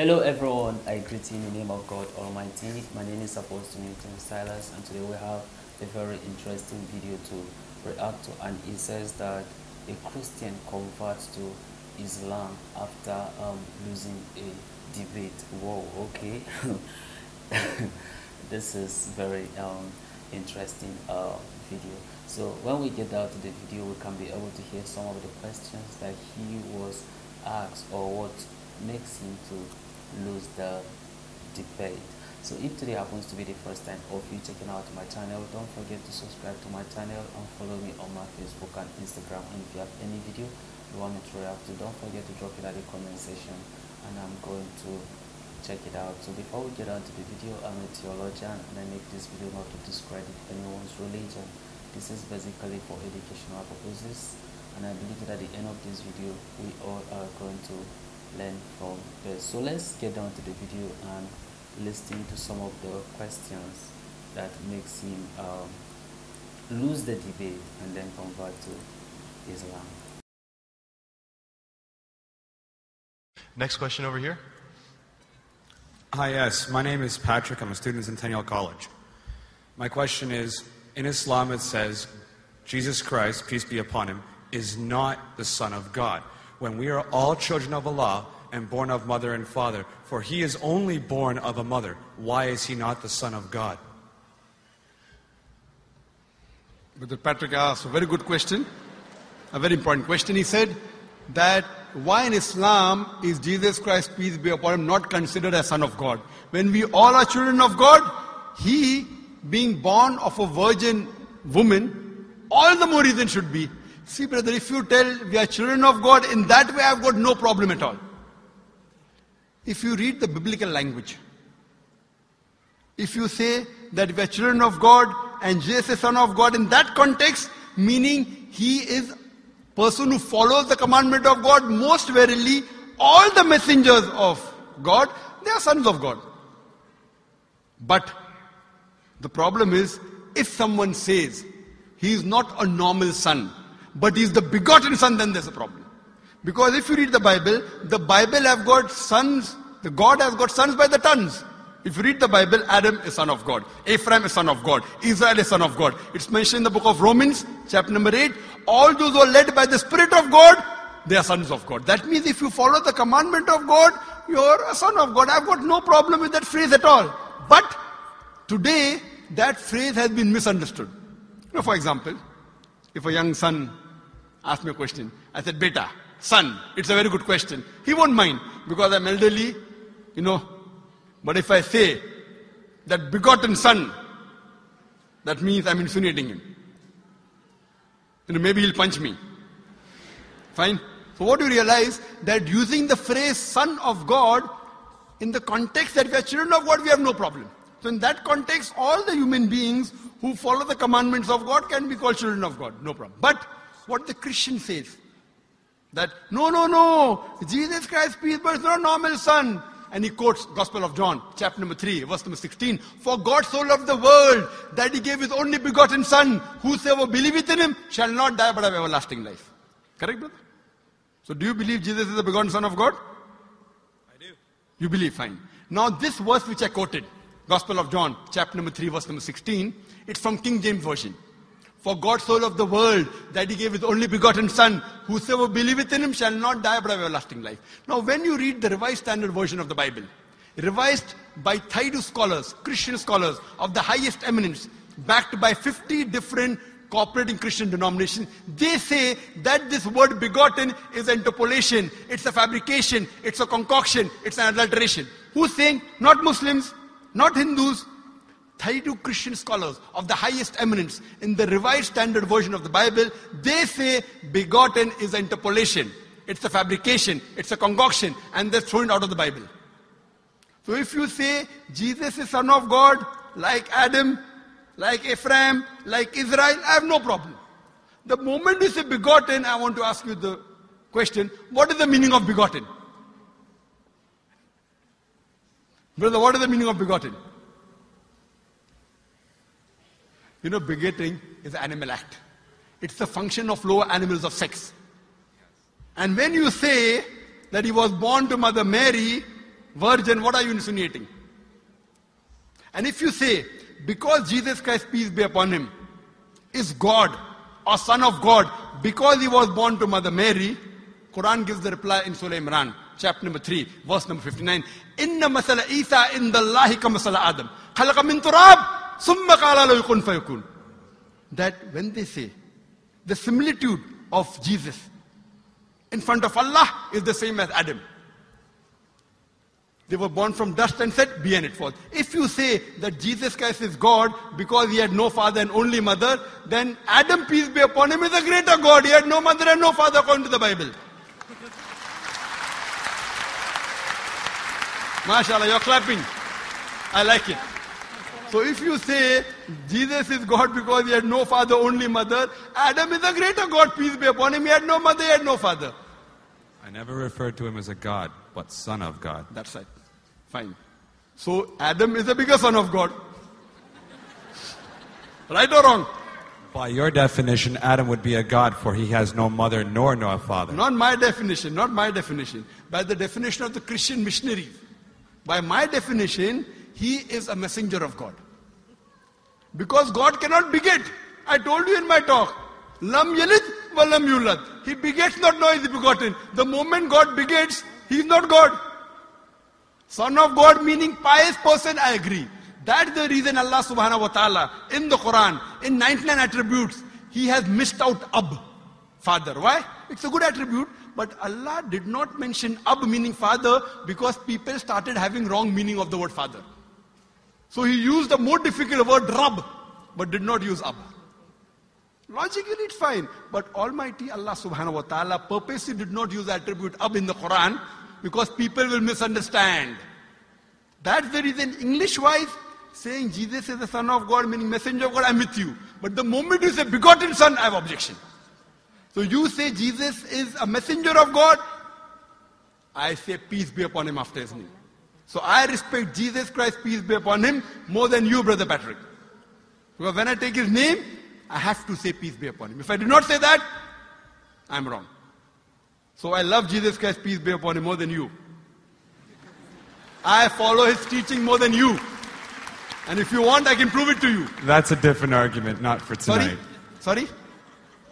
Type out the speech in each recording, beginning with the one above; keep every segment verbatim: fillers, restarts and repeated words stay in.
Hello everyone, I greet you in the name of God Almighty. My name is Apostle Newton Silas, and today we have a very interesting video to react to, and it says that a Christian converts to Islam after um, losing a debate. Whoa, okay. This is very um, interesting uh, video. So when we get down to the video, we can be able to hear some of the questions that he was asked or what makes him to lose the debate. So if today happens to be the first time of you checking out my channel, don't forget to subscribe to my channel and follow me on my Facebook and Instagram. And if you have any video you want me to react to, don't forget to drop it at the comment section and I'm going to check it out. So before we get on to the video, I'm a theologian and I make this video not to discredit anyone's religion. This is basically for educational purposes, and I believe that at the end of this video we all are going to learn from this. So let's get down to the video and listen to some of the questions that makes him um, lose the debate and then convert to Islam. Next question over here. Hi, yes, my name is Patrick. I'm a student at Centennial College. My question is, in Islam it says Jesus Christ, peace be upon him, is not the Son of God, when we are all children of Allah and born of mother and father, for he is only born of a mother. Why is he not the Son of God? Brother Patrick asked a very good question, a very important question. He said that why in Islam is Jesus Christ, peace be upon him, not considered as Son of God? When we all are children of God, he being born of a virgin woman, all the more reason should be. See, brother, if you tell we are children of God, in that way I've got no problem at all. If you read the biblical language, if you say that we are children of God and Jesus is Son of God, in that context, meaning he is a person who follows the commandment of God most verily. All the messengers of God, they are sons of God. But the problem is, if someone says he is not a normal son, but he's the begotten son, then there's a problem. Because if you read the Bible, the Bible have got sons, the God has got sons by the tons. If you read the Bible, Adam is son of God, Ephraim is son of God, Israel is son of God. It's mentioned in the book of Romans, chapter number eight. All those who are led by the Spirit of God, they are sons of God. That means if you follow the commandment of God, you're a son of God. I've got no problem with that phrase at all. But today, that phrase has been misunderstood. You know, for example, if a young son asked me a question, I said, beta, son, it's a very good question. He won't mind because I'm elderly, you know. But if I say that begotten son, that means I'm insinuating him. You know, maybe he'll punch me. Fine. So what do you realize? That using the phrase son of God in the context that we are children of God, we have no problem. So in that context, all the human beings who follow the commandments of God can be called children of God. No problem. But what the Christian says, that no, no, no, Jesus Christ, peace, but it's not a normal son. And he quotes Gospel of John, chapter number three, verse number sixteen. For God so loved the world that he gave his only begotten son. Whosoever believeth in him shall not die but have everlasting life. Correct, brother? So do you believe Jesus is the begotten Son of God? I do. You believe, fine. Now this verse which I quoted, Gospel of John, chapter number three, verse number sixteen, it's from King James Version. For God so loved the world that he gave his only begotten son. Whosoever believeth in him shall not die but have everlasting life. Now when you read the Revised Standard Version of the Bible, revised by Thaidu scholars, Christian scholars of the highest eminence, backed by fifty different cooperating Christian denominations, they say that this word begotten is interpolation, it's a fabrication, it's a concoction, it's an adulteration. Who's saying? Not Muslims, not Hindus. Thaidu Christian scholars of the highest eminence in the Revised Standard Version of the Bible, they say begotten is interpolation. It's a fabrication. It's a concoction. And they're thrown out of the Bible. So if you say Jesus is Son of God, like Adam, like Ephraim, like Israel, I have no problem. The moment you say begotten, I want to ask you the question, what is the meaning of begotten? Brother, what is the meaning of begotten? You know, begetting is an animal act. It's the function of lower animals of sex. And when you say that he was born to Mother Mary, virgin, what are you insinuating? And if you say, because Jesus Christ, peace be upon him, is God or son of God, because he was born to Mother Mary, Quran gives the reply in Surah Imran, chapter number three, verse number fifty-nine. Inna masala Isa inda Allahi kama Adam. Khalaqa min Turab, thumma qala la yakun fa yakun. That when they say the similitude of Jesus in front of Allah is the same as Adam. They were born from dust and said, be and it forth. If you say that Jesus Christ is God because he had no father and only mother, then Adam, peace be upon him, is a greater God. He had no mother and no father according to the Bible. MashaAllah, you're clapping. I like it. So if you say Jesus is God because he had no father, only mother, Adam is a greater God, peace be upon him. He had no mother, he had no father. I never referred to him as a God, but son of God. That's right. Fine. So Adam is the bigger son of God. Right or wrong? By your definition, Adam would be a God, for he has no mother nor no father. Not my definition, not my definition. By the definition of the Christian missionaries. By my definition, he is a messenger of God. Because God cannot beget. I told you in my talk. Lam yalith walam yulad. He begets not, nor is he begotten. The moment God begets, he is not God. Son of God meaning pious person, I agree. That's the reason Allah subhanahu wa ta'ala in the Quran, in ninety-nine attributes, he has missed out Ab, father. Why? It's a good attribute, but Allah did not mention Ab meaning father because people started having wrong meaning of the word father. So he used the more difficult word Rabb, but did not use Ab. Logically it's fine, but Almighty Allah subhanahu wa ta'ala purposely did not use the attribute Ab in the Quran because people will misunderstand. That's the reason English-wise, saying Jesus is the son of God, meaning messenger of God, I'm with you. But the moment you say begotten son, I have objection. So you say Jesus is a messenger of God, I say peace be upon him after his name. So I respect Jesus Christ, peace be upon him, more than you, Brother Patrick. Because when I take his name, I have to say peace be upon him. If I did not say that, I'm wrong. So I love Jesus Christ, peace be upon him, more than you. I follow his teaching more than you. And if you want, I can prove it to you. That's a different argument, not for tonight. Sorry? Sorry?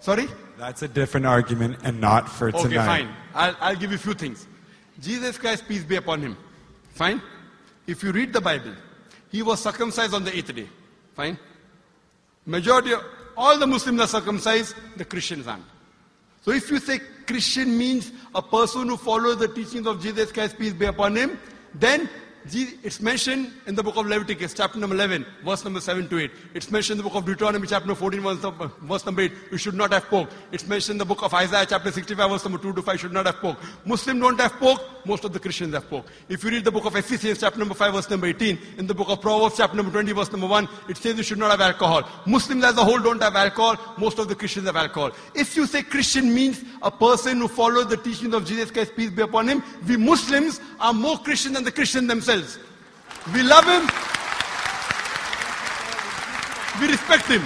Sorry? That's a different argument and not for okay, tonight. Okay, fine. I'll, I'll give you a few things. Jesus Christ, peace be upon him. Fine? If you read the Bible, he was circumcised on the eighth day. Fine? Majority of all the Muslims are circumcised, the Christians aren't. So if you say Christian means a person who follows the teachings of Jesus Christ, peace be upon him, then it's mentioned in the book of Leviticus, chapter number eleven, verse number seven to eight. It's mentioned in the book of Deuteronomy, chapter number fourteen, verse number eight, you should not have pork. It's mentioned in the book of Isaiah, chapter sixty-five, verse number two to five, should not have pork. Muslims don't have pork, most of the Christians have pork. If you read the book of Ephesians, chapter number five, verse number eighteen, in the book of Proverbs, chapter number twenty, verse number one, it says you should not have alcohol. Muslims as a whole don't have alcohol, most of the Christians have alcohol. If you say Christian means a person who follows the teachings of Jesus Christ, peace be upon him, we Muslims are more Christian than the Christians themselves. We love him, we respect him.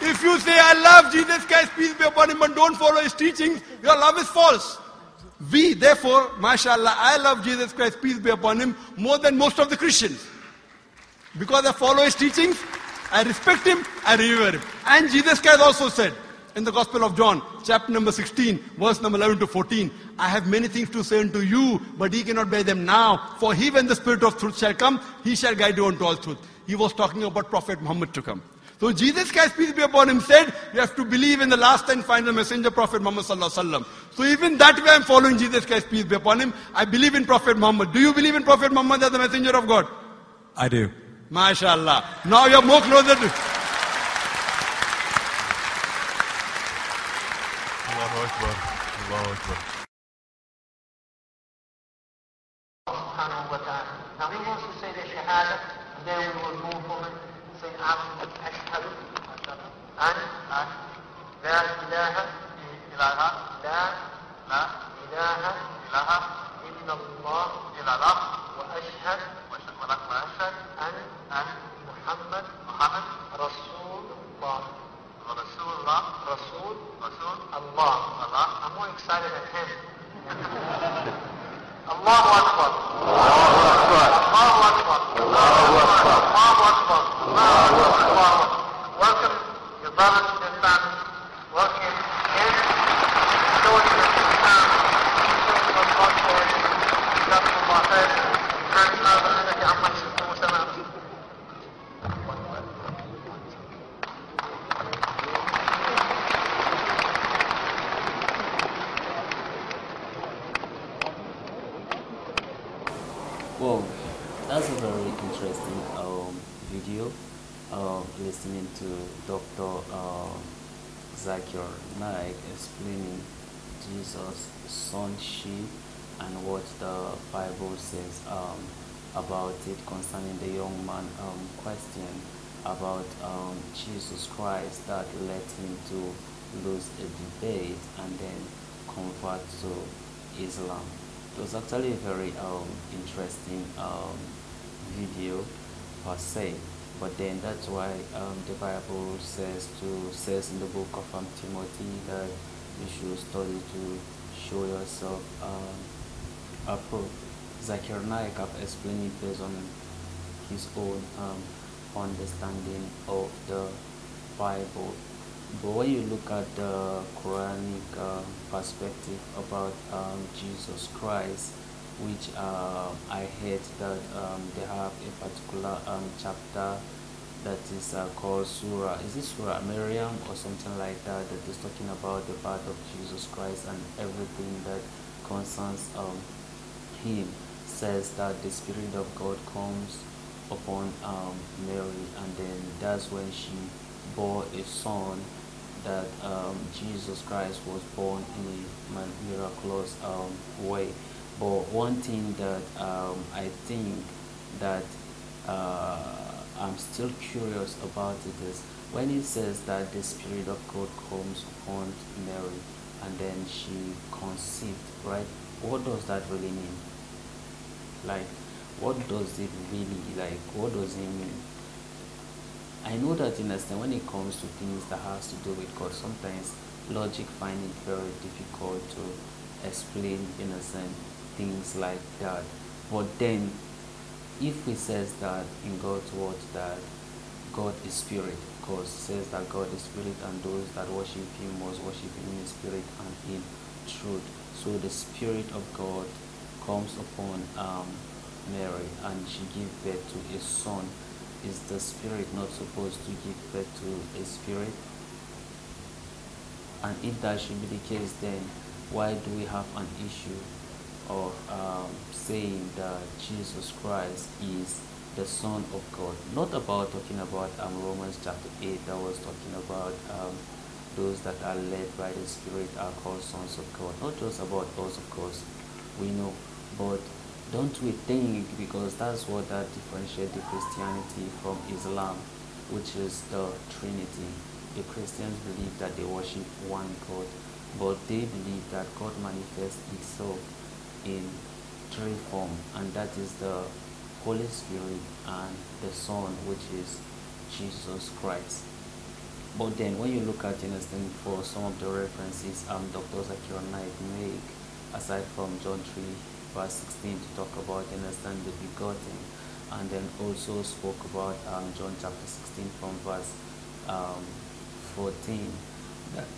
If you say, I love Jesus Christ, peace be upon him, and don't follow his teachings, your love is false. We, therefore, mashallah, I love Jesus Christ, peace be upon him, more than most of the Christians. Because I follow his teachings, I respect him, I revere him. And Jesus Christ also said, in the Gospel of John, chapter number sixteen, verse number eleven to fourteen, I have many things to say unto you, but ye cannot bear them now. For he, when the Spirit of truth shall come, he shall guide you unto all truth. He was talking about Prophet Muhammad to come. So Jesus Christ, peace be upon him, said, you have to believe in the last and final messenger, Prophet Muhammad sallallahu alaihi wasallam. So even that way I am following Jesus Christ, peace be upon him. I believe in Prophet Muhammad. Do you believe in Prophet Muhammad as the messenger of God? I do. MashaAllah. Now you are more closer to... Allah subhanahu wa ta'ala. Now he wants to say the shahada, and then we will move forward and say Amin, Ashhadu, An, An, La ilaha, ilaha, La, La, ilaha, ilaha, Ibn Allah, ilaha, wa ashhad, wa ashhad, An, An, Muhammad, Muhammad, Rasulullah. Rasulullah, Rasul, Rasul, Allah, Allah. I'm more excited than him. Allahu Akbar. Well, that's a very interesting um, video uh, listening to Doctor Uh, Zakir Naik explaining Jesus' sonship and what the Bible says um, about it concerning the young man um, question about um, Jesus Christ that led him to lose a debate and then convert to Islam. It was actually a very um, interesting um, video per se. But then that's why um, the Bible says to says in the book of um, Timothy that you should study to show yourself um, approved. Zakir Naik have explained it based on his own um, understanding of the Bible. But when you look at the Quranic uh, perspective about um, Jesus Christ, which uh, I heard that um, they have a particular um, chapter that is uh, called Surah, is it Surah Miriam or something like that, that is talking about the birth of Jesus Christ and everything that concerns um, him. Says that the Spirit of God comes upon um, Mary, and then that's when she bore a son, that um, Jesus Christ was born in a miraculous um, way. But one thing that um, I think that uh, I'm still curious about it is when it says that the Spirit of God comes upon Mary and then she conceived, right? What does that really mean? Like, what does it really, like, what does it mean? I know that in essence, when it comes to things that has to do with God, sometimes logic finds it very difficult to explain, in a sense, things like that. But then if we says that in God's word that God is spirit, because it says that God is spirit and those that worship him must worship him in spirit and in truth. So the Spirit of God comes upon um, Mary and she gives birth to a son. Is the Spirit not supposed to give birth to a spirit? And if that should be the case, then why do we have an issue of um, saying that Jesus Christ is the Son of God? Not about talking about um, Romans chapter eight that was talking about um, those that are led by the Spirit are called sons of God. Not just about us, of course, we know, but don't we think, because that's what that differentiates the Christianity from Islam, which is the Trinity. The Christians believe that they worship one God, but they believe that God manifests himself in three form, and that is the Holy Spirit and the Son, which is Jesus Christ. But then when you look at in understanding for some of the references um Doctor Zakir Naik make, aside from John three verse sixteen to talk about understand the begotten, and then also spoke about um John chapter sixteen from verse um fourteen, that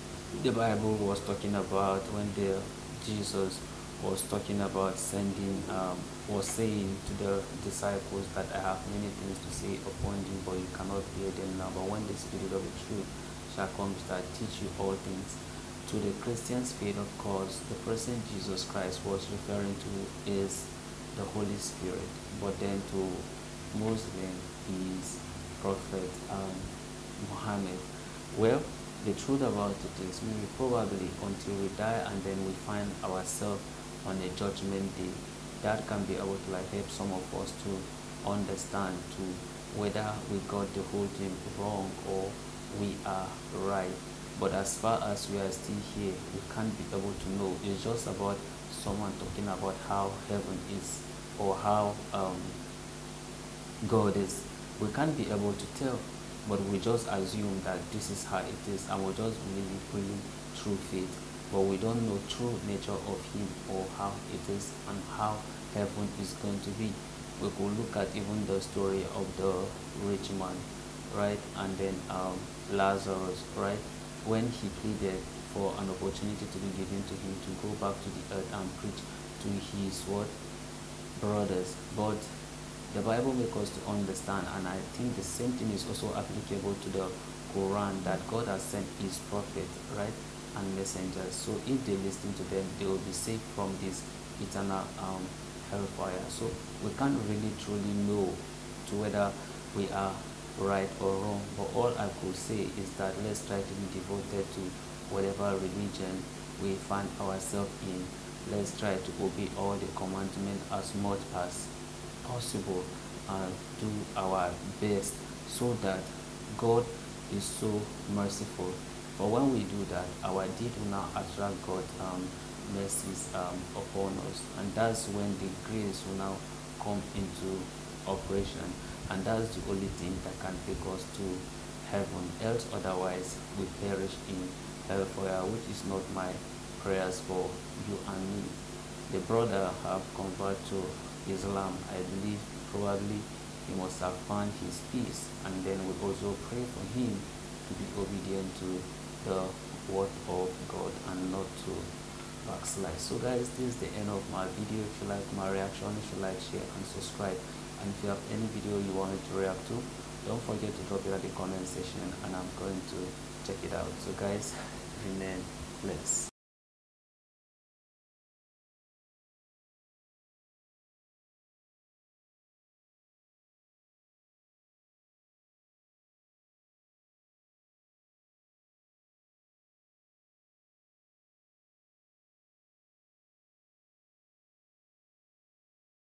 the Bible was talking about when the Jesus was talking about sending um, or saying to the disciples that I have many things to say upon you, but you cannot hear them now. But when the Spirit of the truth shall come, shall teach you all things. To the Christian faith, of course, the person Jesus Christ was referring to is the Holy Spirit, but then to Muslim is Prophet um, Muhammad. Well, the truth about it is maybe probably until we die and then we find ourselves on a judgment day, that can be able to like help some of us to understand to whether we got the whole thing wrong or we are right. But as far as we are still here, we can't be able to know. It's just about someone talking about how heaven is or how um, God is. We can't be able to tell, but we just assume that this is how it is, and we just believe it really through faith. But we don't know true nature of him or how it is and how heaven is going to be. We could look at even the story of the rich man, right? And then um, Lazarus, right? When he pleaded for an opportunity to be given to him to go back to the earth and preach to his what? brothers, but the Bible makes us to understand, and I think the same thing is also applicable to the Quran, that God has sent his prophet, right, and messengers. So if they listen to them, they will be saved from this eternal um, hellfire. So we can't really truly know to whether we are right or wrong, but all I could say is that let's try to be devoted to whatever religion we find ourselves in. Let's try to obey all the commandments as much as possible and do our best, so that God is so merciful. For when we do that, our deed will now attract God's um, mercies um, upon us, and that's when the grace will now come into operation, and that's the only thing that can take us to heaven. Else otherwise we perish in hellfire, which is not my prayers for you and me. The brother have converted to Islam, I believe probably he must have found his peace, and then we also pray for him to be obedient to the word of God and not to backslide. So guys, this is the end of my video. If you like my reaction, if you like, share and subscribe, and if you have any video you want me to react to, don't forget to drop it at the comment section and I'm going to check it out. So guys, remain blessed.